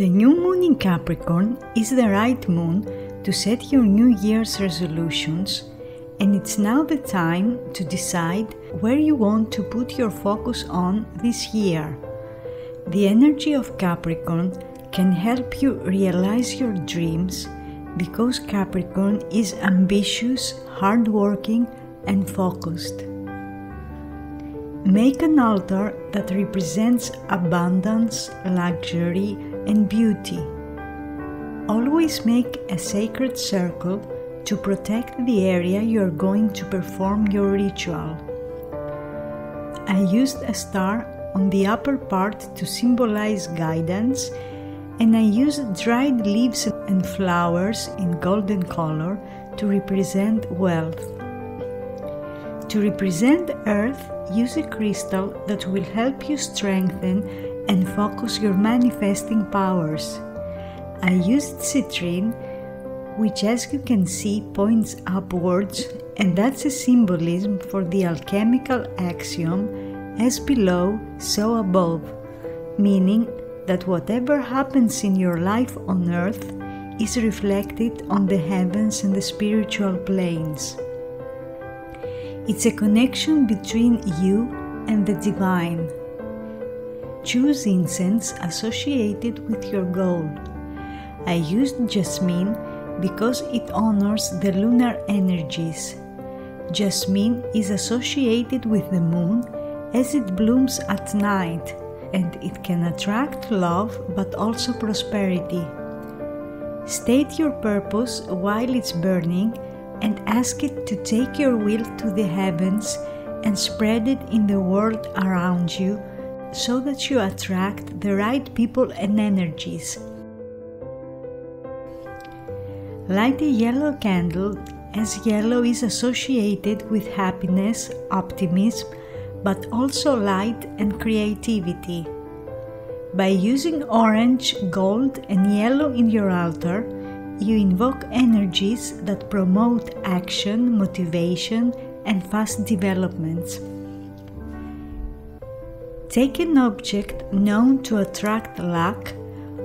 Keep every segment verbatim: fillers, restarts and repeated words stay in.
The new moon in Capricorn is the right moon to set your New Year's resolutions, and it's now the time to decide where you want to put your focus on this year. The energy of Capricorn can help you realize your dreams because Capricorn is ambitious, hardworking, and focused. Make an altar that represents abundance, luxury, and beauty. Always make a sacred circle to protect the area you are going to perform your ritual. I used a star on the upper part to symbolize guidance, and I used dried leaves and flowers in golden color to represent wealth. To represent Earth, use a crystal that will help you strengthen and focus your manifesting powers. I used citrine, which as you can see points upwards, and that's a symbolism for the alchemical axiom, as below, so above, meaning that whatever happens in your life on Earth is reflected on the heavens and the spiritual planes. It's a connection between you and the divine. Choose incense associated with your goal. I used jasmine because it honors the lunar energies. Jasmine is associated with the moon as it blooms at night, and it can attract love but also prosperity. State your purpose while it's burning and ask it to take your will to the heavens and spread it in the world around you so that you attract the right people and energies. Light a yellow candle, as yellow is associated with happiness, optimism, but also light and creativity. By using orange, gold, and yellow in your altar, you invoke energies that promote action, motivation, and fast developments. Take an object known to attract luck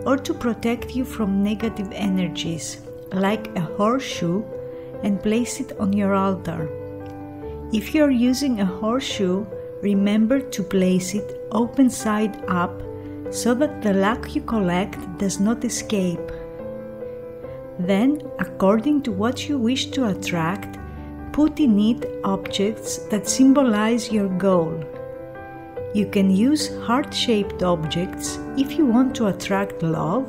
or to protect you from negative energies, like a horseshoe, and place it on your altar. If you are using a horseshoe, remember to place it open side up so that the luck you collect does not escape. Then, according to what you wish to attract, put in it objects that symbolize your goal. You can use heart-shaped objects if you want to attract love,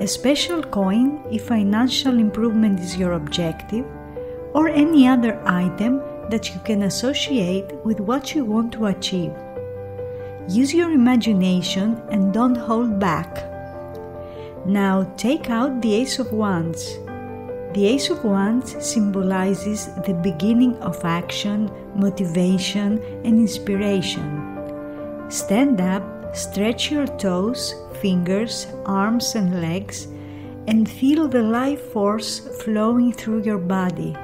a special coin if financial improvement is your objective, or any other item that you can associate with what you want to achieve. Use your imagination and don't hold back. Now take out the Ace of Wands. The Ace of Wands symbolizes the beginning of action, motivation, and inspiration. Stand up, stretch your toes, fingers, arms, and legs, and feel the life force flowing through your body.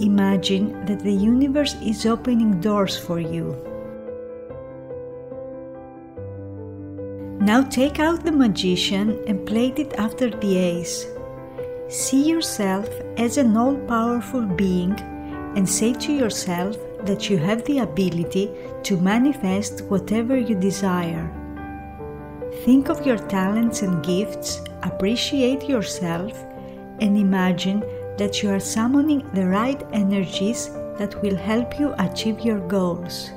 Imagine that the universe is opening doors for you. Now take out the Magician and plate it after the Ace. See yourself as an all-powerful being and say to yourself that you have the ability to manifest whatever you desire. Think of your talents and gifts, appreciate yourself, and imagine that you are summoning the right energies that will help you achieve your goals.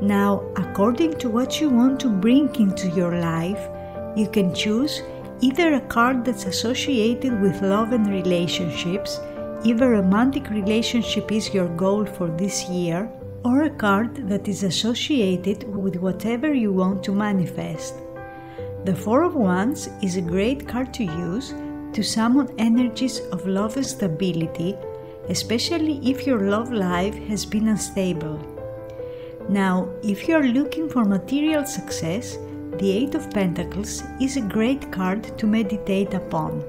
Now, according to what you want to bring into your life, you can choose either a card that's associated with love and relationships, if a romantic relationship is your goal for this year, or a card that is associated with whatever you want to manifest. The Four of Wands is a great card to use to summon energies of love and stability, especially if your love life has been unstable. Now, if you are looking for material success, the Eight of Pentacles is a great card to meditate upon.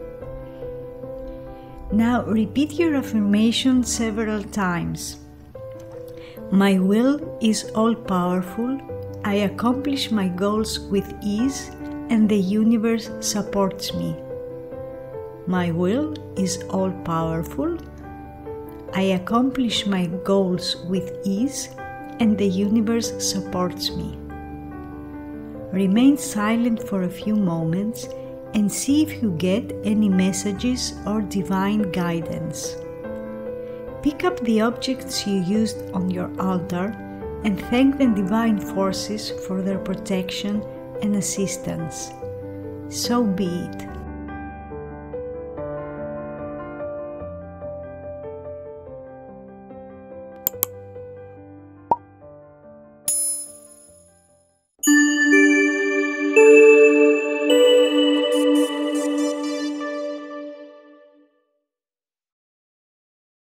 Now, repeat your affirmation several times. My will is all-powerful. I accomplish my goals with ease. and the universe supports me. My will is all-powerful. I accomplish my goals with ease, and the universe supports me. Remain silent for a few moments and see if you get any messages or divine guidance. Pick up the objects you used on your altar and thank the divine forces for their protection and assistance. So be it.